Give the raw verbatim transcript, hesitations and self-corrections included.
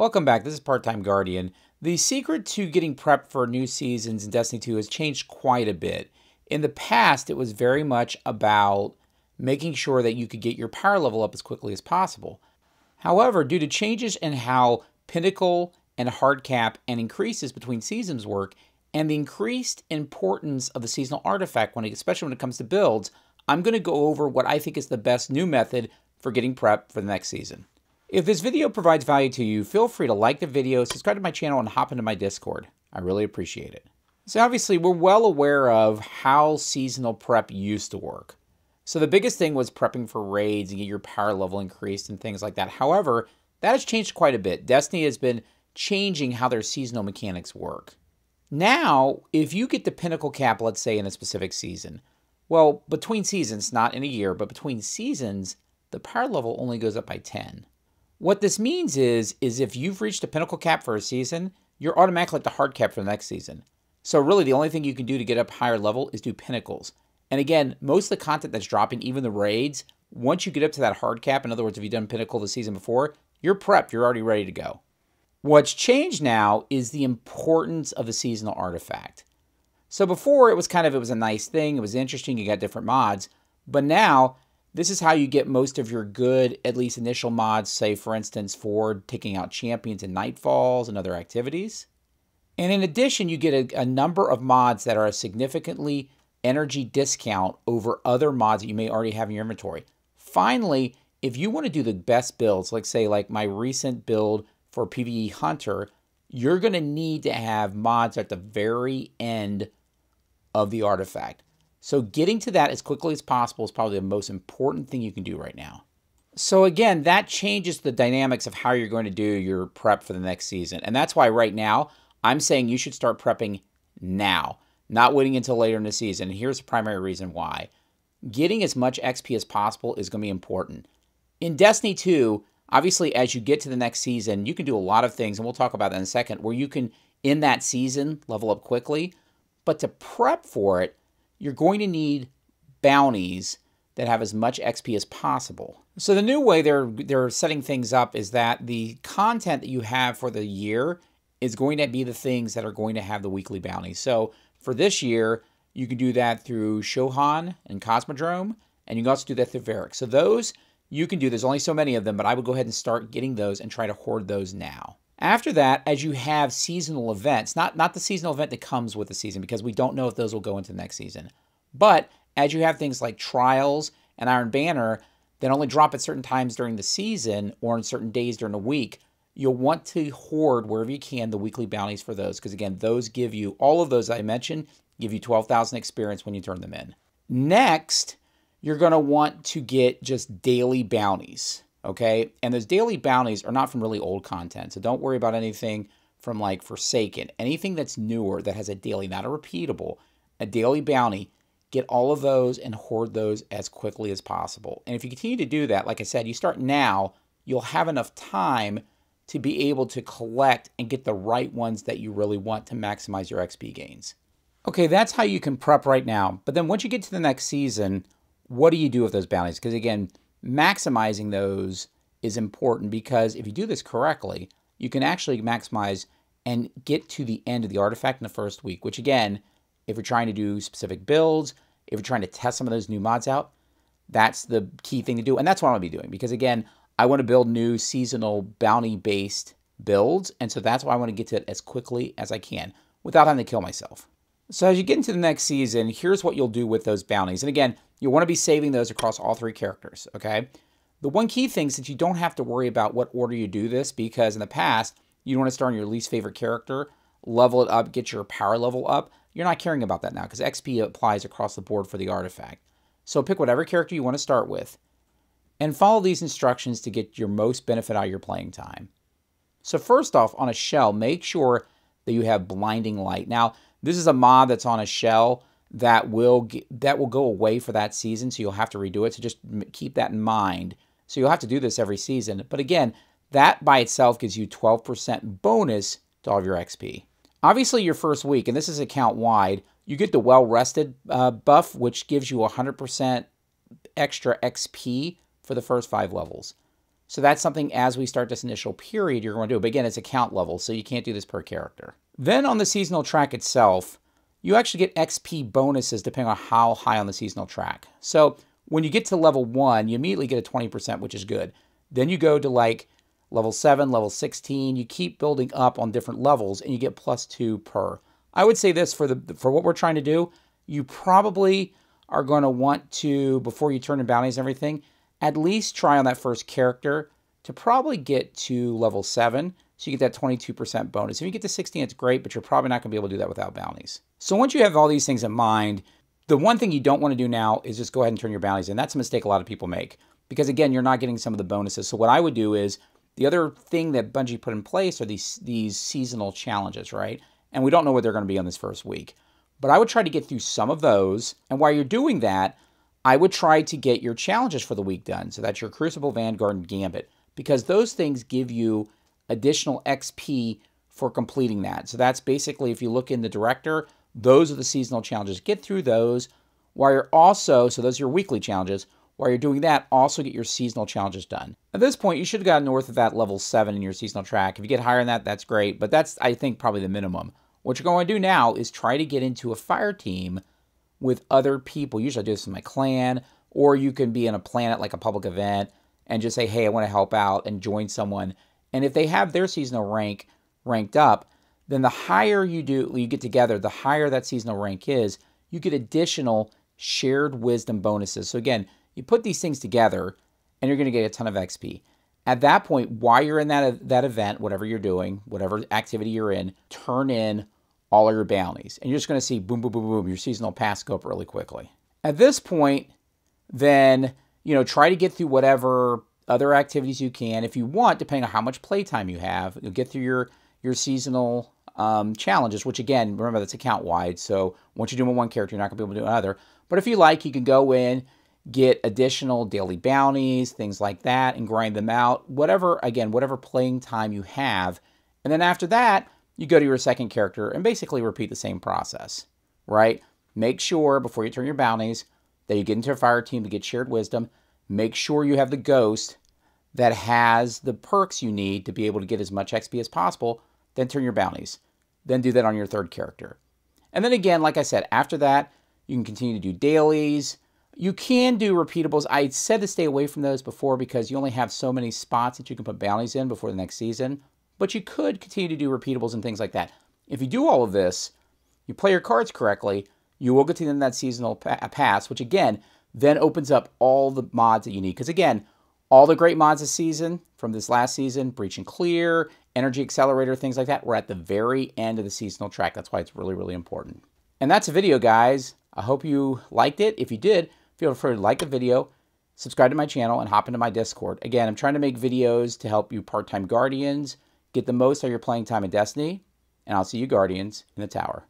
Welcome back, this is Part-Time Guardian. The secret to getting prepped for new seasons in Destiny two has changed quite a bit. In the past, it was very much about making sure that you could get your power level up as quickly as possible. However, due to changes in how pinnacle and hard cap and increases between seasons work, and the increased importance of the seasonal artifact, when it, especially when it comes to builds, I'm going to go over what I think is the best new method for getting prepped for the next season. If this video provides value to you, feel free to like the video, subscribe to my channel, and hop into my Discord. I really appreciate it. So obviously, we're well aware of how seasonal prep used to work. So the biggest thing was prepping for raids and get your power level increased and things like that. However, that has changed quite a bit. Destiny has been changing how their seasonal mechanics work. Now, if you get the pinnacle cap, let's say in a specific season, well, between seasons, not in a year, but between seasons, the power level only goes up by ten. What this means is, is if you've reached a pinnacle cap for a season, you're automatically at the hard cap for the next season. So really the only thing you can do to get up higher level is do pinnacles. And again, most of the content that's dropping, even the raids, once you get up to that hard cap, in other words, if you've done pinnacle the season before, you're prepped, you're already ready to go. What's changed now is the importance of the seasonal artifact. So before it was kind of, it was a nice thing, it was interesting, you got different mods, but now this is how you get most of your good, at least initial mods, say for instance for taking out champions in Nightfalls and other activities. And in addition, you get a, a number of mods that are a significantly energy discount over other mods that you may already have in your inventory. Finally, if you want to do the best builds, like say like my recent build for PvE Hunter, you're going to need to have mods at the very end of the artifact. So getting to that as quickly as possible is probably the most important thing you can do right now. So again, that changes the dynamics of how you're going to do your prep for the next season. And that's why right now, I'm saying you should start prepping now, not waiting until later in the season. And here's the primary reason why. Getting as much X P as possible is going to be important. In Destiny two, obviously, as you get to the next season, you can do a lot of things, and we'll talk about that in a second, where you can, in that season, level up quickly. But to prep for it, you're going to need bounties that have as much X P as possible. So the new way they're, they're setting things up is that the content that you have for the year is going to be the things that are going to have the weekly bounty. So for this year, you can do that through Shohan and Cosmodrome, and you can also do that through Varric. So those you can do, there's only so many of them, but I would go ahead and start getting those and try to hoard those now. After that, as you have seasonal events, not, not the seasonal event that comes with the season, because we don't know if those will go into the next season, but as you have things like Trials and Iron Banner that only drop at certain times during the season or on certain days during a week, you'll want to hoard wherever you can the weekly bounties for those, because again, those give you, all of those I mentioned, give you twelve thousand experience when you turn them in. Next, you're going to want to get just daily bounties. Okay, and those daily bounties are not from really old content, so don't worry about anything from like Forsaken. Anything that's newer that has a daily, not a repeatable, a daily bounty, get all of those and hoard those as quickly as possible. And if you continue to do that, like I said, you start now, you'll have enough time to be able to collect and get the right ones that you really want to maximize your X P gains. Okay, that's how you can prep right now. But then once you get to the next season, what do you do with those bounties? Because again, maximizing those is important, because if you do this correctly, you can actually maximize and get to the end of the artifact in the first week, which again, if you're trying to do specific builds, if you're trying to test some of those new mods out, that's the key thing to do. And that's what I'm going to be doing, because again, I want to build new seasonal bounty-based builds. And so that's why I want to get to it as quickly as I can without having to kill myself. So as you get into the next season, here's what you'll do with those bounties. And again, you'll want to be saving those across all three characters, okay? The one key thing is that you don't have to worry about what order you do this, because in the past, you want to start on your least favorite character, level it up, get your power level up. You're not caring about that now, because X P applies across the board for the artifact. So pick whatever character you want to start with and follow these instructions to get your most benefit out of your playing time. So first off, on a shell, make sure that you have blinding light. Now, this is a mod that's on a shell that will get, that will go away for that season, so you'll have to redo it. So just keep that in mind. So you'll have to do this every season. But again, that by itself gives you twelve percent bonus to all of your X P. Obviously, your first week, and this is account-wide, you get the well-rested uh, buff, which gives you one hundred percent extra X P for the first five levels. So that's something as we start this initial period you're going to do. But again, it's account level, so you can't do this per character. Then on the seasonal track itself, you actually get X P bonuses depending on how high on the seasonal track. So when you get to level one, you immediately get a twenty percent, which is good. Then you go to like level seven, level sixteen, you keep building up on different levels and you get plus two per. I would say this for the for what we're trying to do, you probably are going to want to, before you turn in bounties and everything, at least try on that first character to probably get to level seven. So you get that twenty-two percent bonus. If you get to sixteen, it's great, but you're probably not going to be able to do that without bounties. So once you have all these things in mind, the one thing you don't want to do now is just go ahead and turn your bounties in. That's a mistake a lot of people make because, again, you're not getting some of the bonuses. So what I would do is the other thing that Bungie put in place are these, these seasonal challenges, right? And we don't know what they're going to be on this first week. But I would try to get through some of those. And while you're doing that, I would try to get your challenges for the week done. So that's your Crucible, Vanguard, and Gambit, because those things give you additional X P for completing that. So that's basically, if you look in the director, those are the seasonal challenges. Get through those while you're also, so those are your weekly challenges. While you're doing that, also get your seasonal challenges done. At this point, you should have gotten north of that level seven in your seasonal track. If you get higher than that, that's great, but that's, I think, probably the minimum. What you're going to do now is try to get into a fire team with other people. Usually I do this with my clan, or you can be in a planet like a public event and just say, hey, I want to help out and join someone. And if they have their seasonal rank ranked up, then the higher you do, you get together, the higher that seasonal rank is, you get additional shared wisdom bonuses. So again, you put these things together and you're going to get a ton of X P. At that point, while you're in that, that event, whatever you're doing, whatever activity you're in, turn in all of your bounties. And you're just going to see boom, boom, boom, boom, your seasonal pass go up really quickly. At this point, then, you know, try to get through whatever other activities you can. If you want, depending on how much playtime you have, you'll get through your, your seasonal um, challenges, which again, remember, that's account-wide. So once you do them on one character, you're not going to be able to do another. But if you like, you can go in, get additional daily bounties, things like that, and grind them out. Whatever, again, whatever playing time you have. And then after that, you go to your second character and basically repeat the same process, right? Make sure before you turn your bounties that you get into a fire team to get shared wisdom. Make sure you have the ghost that has the perks you need to be able to get as much X P as possible. Then turn your bounties. Then do that on your third character. And then again, like I said, after that, you can continue to do dailies. You can do repeatables. I said to stay away from those before because you only have so many spots that you can put bounties in before the next season. But you could continue to do repeatables and things like that. If you do all of this, you play your cards correctly, you will get to the end of that seasonal pa pass, which again, then opens up all the mods that you need. Because again, all the great mods this season, from this last season, Breach and Clear, Energy Accelerator, things like that, we're at the very end of the seasonal track. That's why it's really, really important. And that's the video, guys. I hope you liked it. If you did, feel free to like the video, subscribe to my channel, and hop into my Discord. Again, I'm trying to make videos to help you part-time Guardians get the most out of your playing time in Destiny, and I'll see you Guardians in the tower.